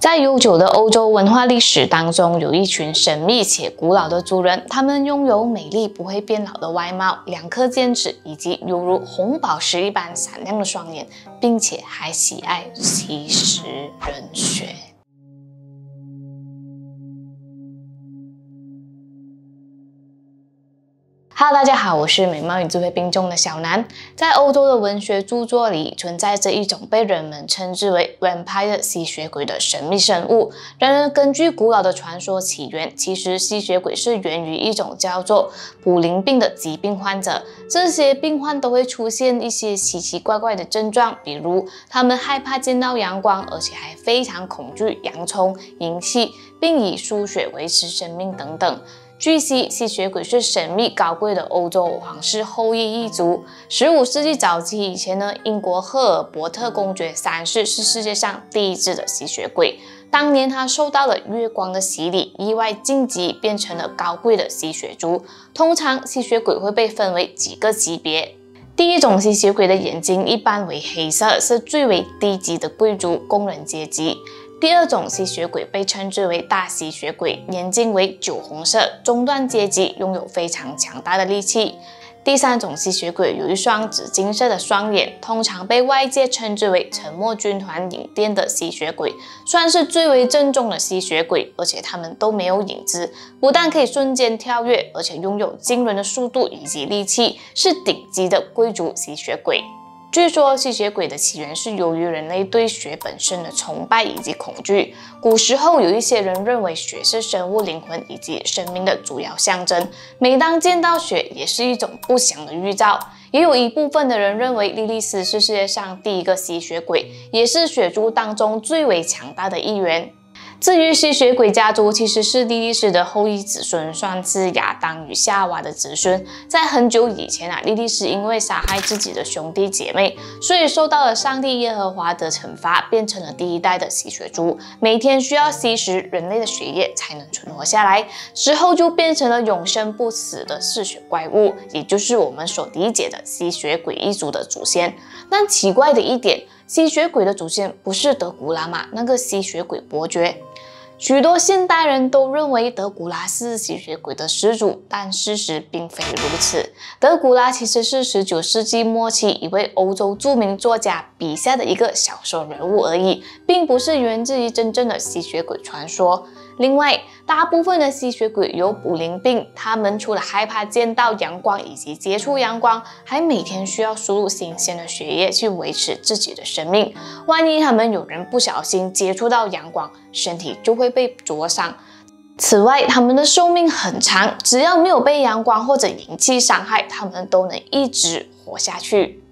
在悠久的欧洲文化历史当中，有一群神秘且古老的族人，他们拥有美丽不会变老的外貌、两颗尖齿以及犹如红宝石一般闪亮的双眼，并且还喜爱吸食人血。 Hello， 大家好，我是美貌与智慧并重的小南。在欧洲的文学著作里，存在着一种被人们称之为 vampire 吸血鬼的神秘生物。然而，根据古老的传说起源，其实吸血鬼是源于一种叫做卟啉病的疾病患者。这些病患都会出现一些奇奇怪怪的症状，比如他们害怕见到阳光，而且还非常恐惧洋葱、银器，并以输血维持生命等等。 据悉，吸血鬼是神秘高贵的欧洲皇室后裔一族。15世纪早期以前呢，英国赫尔伯特公爵3世是世界上第一只的吸血鬼。当年他受到了月光的洗礼，意外晋级，变成了高贵的吸血族。通常，吸血鬼会被分为几个级别。 第一种吸血鬼的眼睛一般为黑色，是最为低级的贵族工人阶级。第二种吸血鬼被称之为大吸血鬼，眼睛为酒红色，中段阶级拥有非常强大的力气。第三种吸血鬼有一双紫金色的双眼，通常被外界称之为沉默军团影殿的吸血鬼，算是最为正宗的吸血鬼，而且他们都没有影子，不但可以瞬间跳跃，而且拥有惊人的速度以及力气，是顶级的贵族吸血鬼。 据说吸血鬼的起源是由于人类对血本身的崇拜以及恐惧。古时候有一些人认为血是生物灵魂以及生命的主要象征，每当见到血也是一种不祥的预兆。也有一部分的人认为莉莉丝是世界上第一个吸血鬼，也是血族当中最为强大的一员。 至于吸血鬼家族，其实是莉莉丝的后裔子孙，算是亚当与夏娃的子孙。在很久以前啊，莉莉丝因为杀害自己的兄弟姐妹，所以受到了上帝耶和华的惩罚，变成了第一代的吸血族，每天需要吸食人类的血液才能存活下来。之后就变成了永生不死的嗜血怪物，也就是我们所理解的吸血鬼一族的祖先。但奇怪的一点，吸血鬼的祖先不是德古拉玛那个吸血鬼伯爵。 许多现代人都认为德古拉是吸血鬼的始祖，但事实并非如此。德古拉其实是19世纪末期一位欧洲著名作家笔下的一个小说人物而已，并不是源自于真正的吸血鬼传说。另外，大部分的吸血鬼有卟啉病，他们除了害怕见到阳光以及接触阳光，还每天需要输入新鲜的血液去维持自己的生命。万一他们有人不小心接触到阳光，身体就会 被灼伤。此外，他们的寿命很长，只要没有被阳光或者银器伤害，他们都能一直活下去。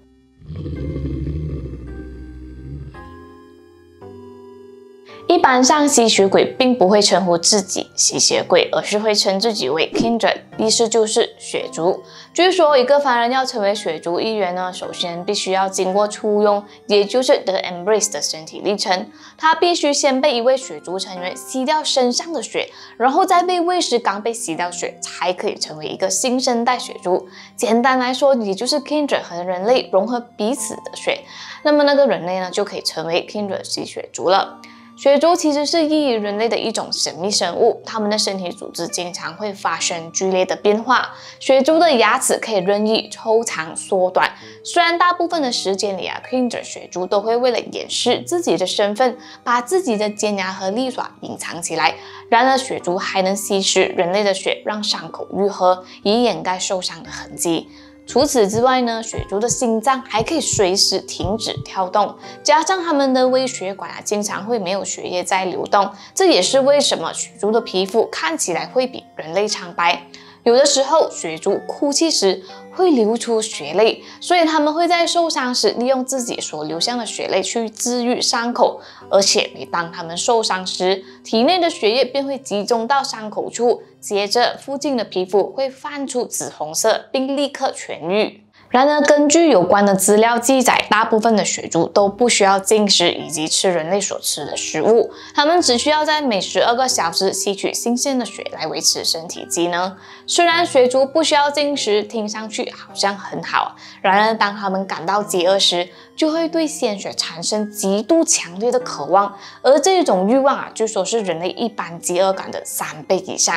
一般上，吸血鬼并不会称呼自己吸血鬼，而是会称自己为 Kindred， 意思就是血族。据说，一个凡人要成为血族一员呢，首先必须要经过初拥，也就是 the embrace 的身体历程。他必须先被一位血族成员吸掉身上的血，然后再被喂食刚被吸掉血，才可以成为一个新生代血族。简单来说，也就是 Kindred 和人类融合彼此的血，那么那个人类呢，就可以成为 Kindred 吸血族了。 血族其实是异于人类的一种神秘生物，它们的身体组织经常会发生剧烈的变化。血族的牙齿可以任意抽长、缩短。虽然大部分的时间里啊 ，Kindred 血族都会为了掩饰自己的身份，把自己的尖牙和利爪隐藏起来。然而，血族还能吸食人类的血，让伤口愈合，以掩盖受伤的痕迹。 除此之外呢，血族的心脏还可以随时停止跳动，加上他们的微血管啊，经常会没有血液在流动，这也是为什么血族的皮肤看起来会比人类苍白。有的时候，血族哭泣时会流出血泪，所以他们会在受伤时利用自己所流下的血泪去治愈伤口，而且每当他们受伤时，体内的血液便会集中到伤口处。 接着，附近的皮肤会泛出紫红色，并立刻痊愈。然而，根据有关的资料记载，大部分的水猪都不需要进食以及吃人类所吃的食物，它们只需要在每12个小时吸取新鲜的水来维持身体机能。虽然水猪不需要进食，听上去好像很好，然而当它们感到饥饿时，就会对鲜血产生极度强烈的渴望，而这种欲望据说是人类一般饥饿感的3倍以上。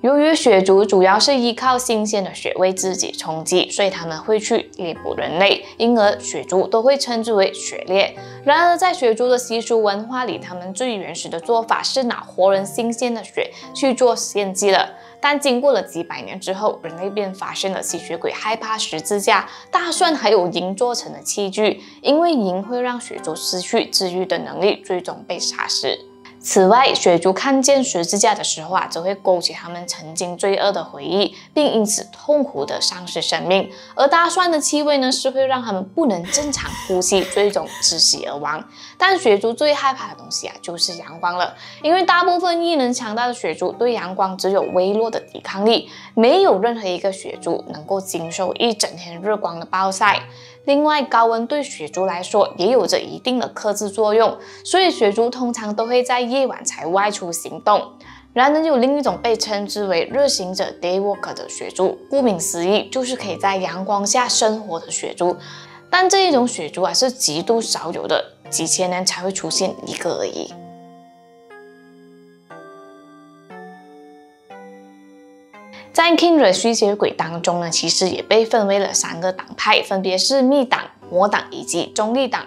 由于血族主要是依靠新鲜的血为自己充饥，所以他们会去猎捕人类，因而血族都会称之为血猎。然而，在血族的习俗文化里，他们最原始的做法是拿活人新鲜的血去做献祭了。但经过了几百年之后，人类便发现了吸血鬼害怕十字架、大蒜还有银做成的器具，因为银会让血族失去自愈的能力，最终被杀死。 此外，血族看见十字架的时候则会勾起他们曾经罪恶的回忆，并因此痛苦地丧失生命。而大蒜的气味是会让他们不能正常呼吸，最终窒息而亡。但血族最害怕的东西就是阳光了，因为大部分异能强大的血族对阳光只有微弱的抵抗力，没有任何一个血族能够经受一整天日光的暴晒。 另外，高温对血族来说也有着一定的克制作用，所以血族通常都会在夜晚才外出行动。然而，有另一种被称之为热行者 （day walker） 的血族，顾名思义，就是可以在阳光下生活的血族。但这一种血族是极度少有的，几千年才会出现一个而已。 在 Kindred 吸血鬼当中其实也被分为了3个党派，分别是密党、魔党以及中立党。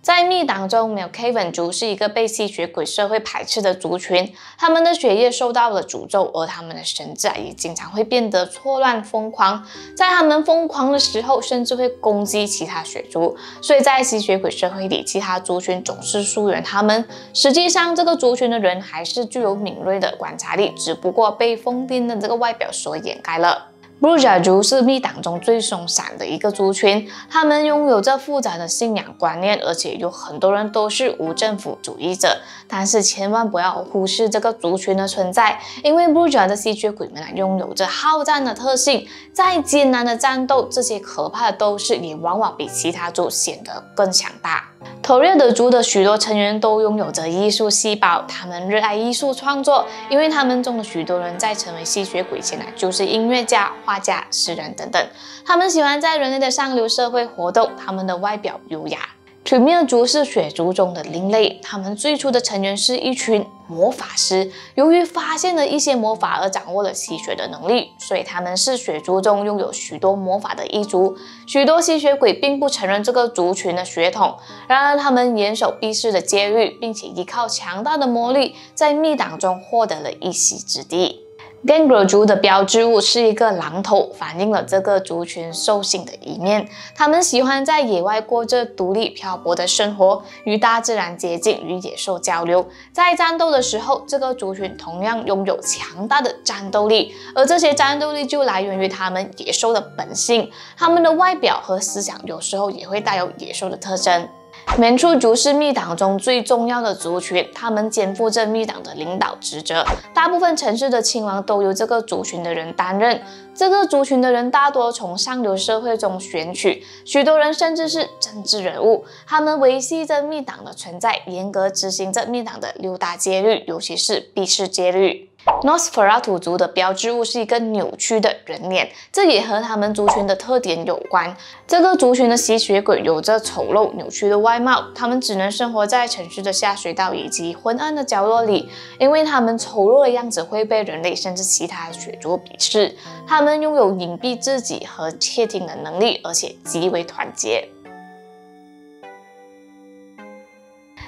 在密党中 ，Melkaven 族是一个被吸血鬼社会排斥的族群，他们的血液受到了诅咒，而他们的神智也经常会变得错乱疯狂。在他们疯狂的时候，甚至会攻击其他血族，所以在吸血鬼社会里，其他族群总是疏远他们。实际上，这个族群的人还是具有敏锐的观察力，只不过被疯癫的这个外表所掩盖了。 Bruja 族是密党中最松散的一个族群，他们拥有着复杂的信仰观念，而且有很多人都是无政府主义者。但是千万不要忽视这个族群的存在，因为 Bruja 的吸血鬼们拥有着好战的特性，在艰难的战斗，这些可怕的斗士也往往比其他族显得更强大。 Toreador 族的许多成员都拥有着艺术细胞，他们热爱艺术创作，因为他们中的许多人在成为吸血鬼前就是音乐家、画家、诗人等等。他们喜欢在人类的上流社会活动，他们的外表优雅。Tremere 族是血族中的另类，他们最初的成员是一群魔法师，由于发现了一些魔法而掌握了吸血的能力，所以他们是血族中拥有许多魔法的一族。许多吸血鬼并不承认这个族群的血统，然而他们严守避世的戒律，并且依靠强大的魔力，在密党中获得了一席之地。 g a n g a r 族的标志物是一个狼头，反映了这个族群兽性的一面。他们喜欢在野外过着独立漂泊的生活，与大自然接近，与野兽交流。在战斗的时候，这个族群同样拥有强大的战斗力，而这些战斗力就来源于他们野兽的本性。他们的外表和思想有时候也会带有野兽的特征。 Manchu 族是密党中最重要的族群，他们肩负着密党的领导职责，大部分城市的亲王都由这个族群的人担任。这个族群的人大多从上流社会中选取，许多人甚至是政治人物。他们维系着密党的存在，严格执行着密党的6大戒律，尤其是避世戒律。 n o s f e r a t 族的标志物是一个扭曲的人脸，这也和他们族群的特点有关。这个族群的吸血鬼有着丑陋、扭曲的外貌，他们只能生活在城市的下水道以及昏暗的角落里，因为他们丑陋的样子会被人类甚至其他血族鄙视。他们拥有隐蔽自己和窃听的能力，而且极为团结。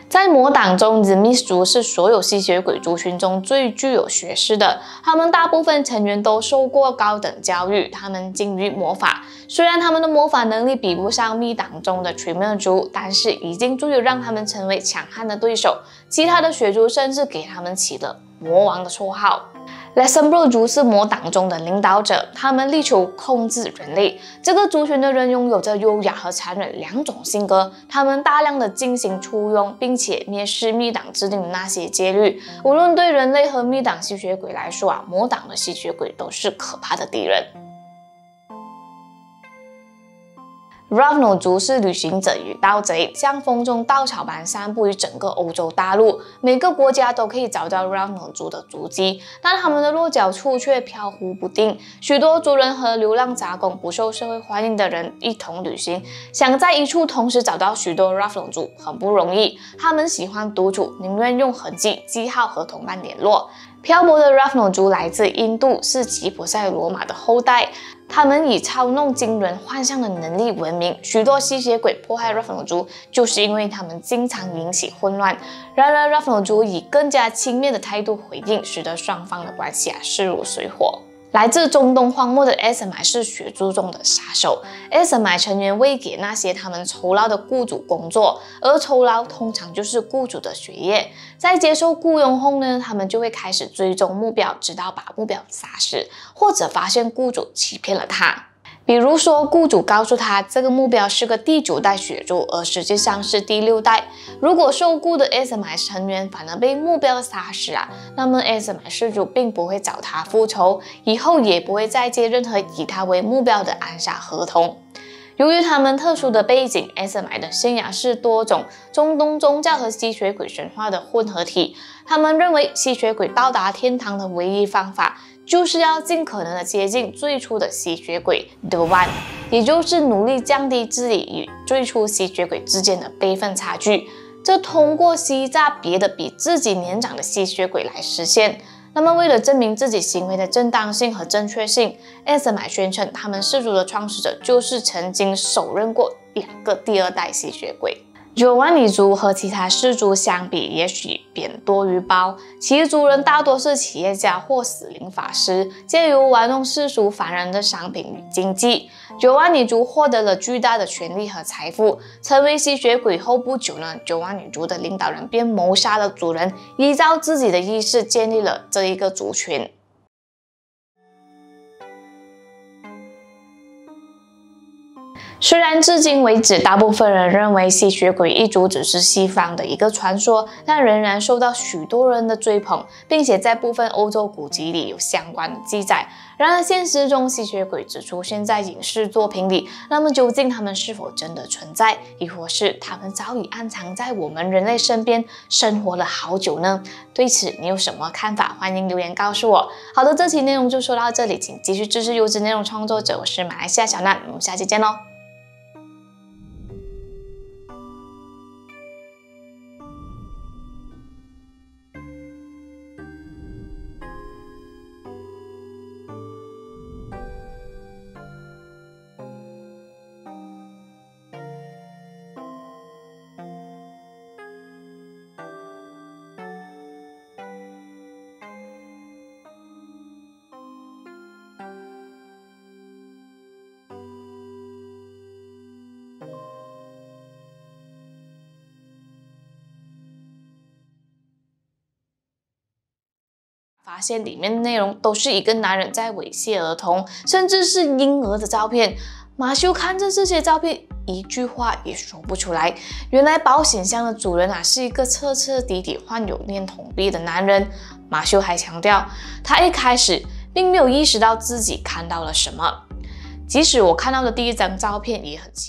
在魔党中 ，Zemis 族是所有吸血鬼族群中最具有学识的。他们大部分成员都受过高等教育，他们精于魔法。虽然他们的魔法能力比不上密党中的 Tremere 族，但是已经足以让他们成为强悍的对手。其他的血族甚至给他们起了魔王的绰号。Lesembro 族是魔党中的领导者，他们力求控制人类。这个族群的人拥有着优雅和残忍两种性格，他们大量的进行出佣，并且蔑视密党制定的那些戒律。无论对人类和密党吸血鬼来说啊，魔党的吸血鬼都是可怕的敌人。 Ravno 族是旅行者与盗贼，像风中稻草般散布于整个欧洲大陆，每个国家都可以找到 Ravno 族的足迹，但他们的落脚处却飘忽不定。许多族人和流浪杂工、不受社会欢迎的人一同旅行，想在一处同时找到许多 Ravno 族很不容易。他们喜欢独处，宁愿用痕迹、记号和同伴联络。漂泊的 Ravno 族来自印度，是吉普赛罗马的后代。 他们以操弄惊人幻象的能力闻名，许多吸血鬼迫害 Ravno 族，就是因为他们经常引起混乱。然而 ，Ravno 族以更加轻蔑的态度回应，使得双方的关系势如水火。 来自中东荒漠的 SMI 是血族中的杀手。SMI 成员为给那些他们酬劳的雇主工作，而酬劳通常就是雇主的血液。在接受雇佣后呢，他们就会开始追踪目标，直到把目标杀死，或者发现雇主欺骗了他。 比如说，雇主告诉他这个目标是个第9代血族，而实际上是第6代。如果受雇的 SMI 成员反而被目标杀死啊，那么 SMI 氏族并不会找他复仇，以后也不会再接任何以他为目标的暗杀合同。 由于他们特殊的背景 ，SMI 的信仰是多种中东宗教和吸血鬼神话的混合体。他们认为，吸血鬼到达天堂的唯一方法，就是要尽可能的接近最初的吸血鬼 The One， 也就是努力降低自己与最初吸血鬼之间的辈分差距。这通过欺诈别的比自己年长的吸血鬼来实现。 那么，为了证明自己行为的正当性和正确性 ，SMI 宣称他们氏族的创始者就是曾经手刃过2个第2代吸血鬼。Giovanni 族和其他氏族相比，也许扁多于包，其族人大多是企业家或死灵法师，借由玩弄世俗凡人的商品与经济。Giovanni 族获得了巨大的权力和财富。成为吸血鬼后不久呢，Giovanni 族的领导人便谋杀了族人，依照自己的意识建立了这一个族群。 虽然至今为止，大部分人认为吸血鬼一族只是西方的一个传说，但仍然受到许多人的追捧，并且在部分欧洲古籍里有相关的记载。然而，现实中吸血鬼只出现在影视作品里，那么究竟他们是否真的存在，亦或是他们早已暗藏在我们人类身边生活了好久呢？对此，你有什么看法？欢迎留言告诉我。好的，这期内容就说到这里，请继续支持优质内容创作者，我是马来西亚小娜，我们下期见喽。发现里面的内容都是一个男人在猥亵儿童，甚至是婴儿的照片。马修看着这些照片，一句话也说不出来。原来保险箱的主人啊，是一个彻彻底底患有恋童癖的男人。马修还强调，他一开始并没有意识到自己看到了什么，即使我看到的第1张照片也很奇怪。